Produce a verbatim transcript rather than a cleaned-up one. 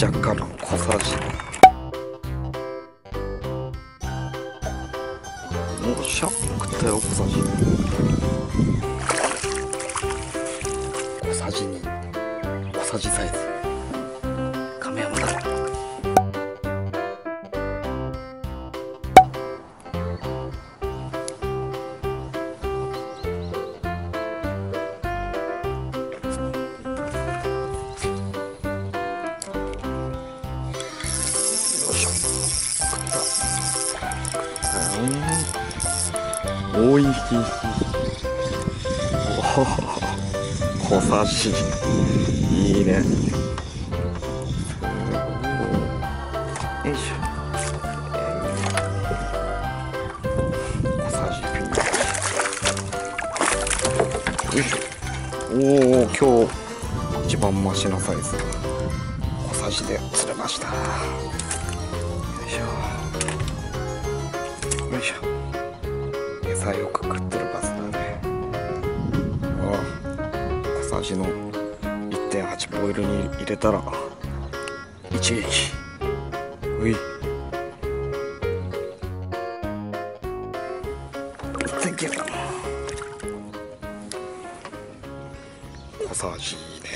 若干の小さじ。おっしゃ、食ったよ、小さじ。小さじに、小さじサイズ。亀山だ。多い引きおお小さじいいね。よいしょ、小さじ、よいしょ。おお、今日一番マシなサイズ小さじで釣れました。よいしょよいしょ、よく食ってるバスだね。ああ、小さじの いってんはち ボイルに入れたら一撃。ういThank you。 小さじいいね。